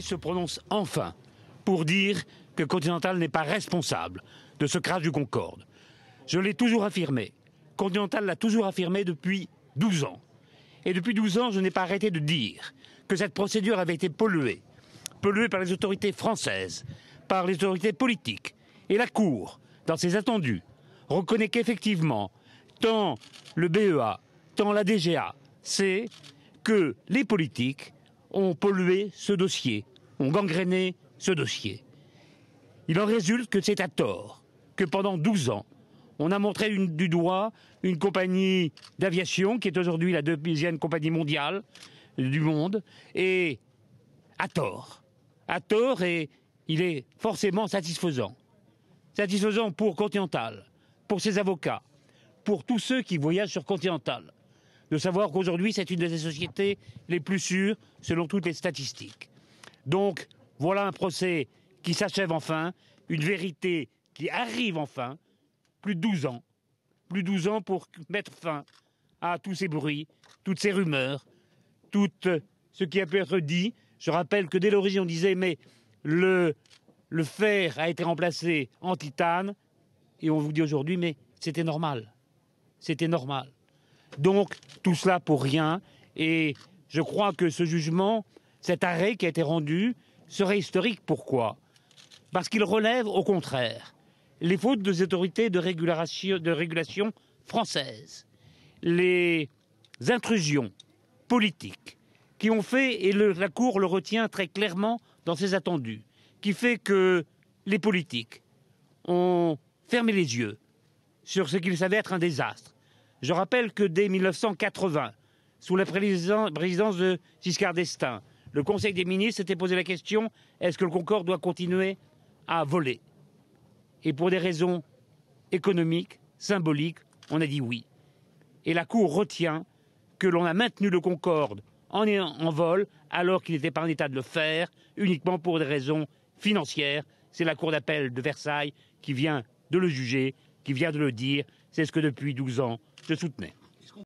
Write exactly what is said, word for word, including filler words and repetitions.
se prononce enfin pour dire que Continental n'est pas responsable de ce crash du Concorde. Je l'ai toujours affirmé. Continental l'a toujours affirmé depuis douze ans. Et depuis douze ans, je n'ai pas arrêté de dire que cette procédure avait été polluée. Polluée par les autorités françaises, par les autorités politiques. Et la Cour, dans ses attendus, reconnaît qu'effectivement, tant le B E A, tant la D G A, c'est que les politiques ont pollué ce dossier, ont gangréné ce dossier. Il en résulte que c'est à tort que pendant douze ans, on a montré une, du doigt une compagnie d'aviation qui est aujourd'hui la deuxième compagnie mondiale du monde, et à tort. À tort, et il est forcément satisfaisant. Satisfaisant pour Continental, pour ses avocats, pour tous ceux qui voyagent sur Continental, de savoir qu'aujourd'hui c'est une des sociétés les plus sûres selon toutes les statistiques. Donc voilà un procès qui s'achève enfin, une vérité qui arrive enfin, plus de douze ans. Plus de douze ans pour mettre fin à tous ces bruits, toutes ces rumeurs, tout ce qui a pu être dit. Je rappelle que dès l'origine on disait mais le, le fer a été remplacé en titane, et on vous dit aujourd'hui mais c'était normal, c'était normal. Donc, tout cela pour rien. Et je crois que ce jugement, cet arrêt qui a été rendu, serait historique. Pourquoi? Parce qu'il relève, au contraire, les fautes des autorités de régulation, de régulation françaises, les intrusions politiques qui ont fait, et le, la Cour le retient très clairement dans ses attendus, qui fait que les politiques ont fermé les yeux sur ce qu'ils savaient être un désastre. Je rappelle que dès mille neuf cent quatre-vingt, sous la présidence de Giscard d'Estaing, le Conseil des ministres s'était posé la question « Est-ce que le Concorde doit continuer à voler ?» Et pour des raisons économiques, symboliques, on a dit oui. Et la Cour retient que l'on a maintenu le Concorde en, en vol alors qu'il n'était pas en état de le faire, uniquement pour des raisons financières. C'est la Cour d'appel de Versailles qui vient de le juger, qui vient de le dire. C'est ce que depuis douze ans, je soutenais.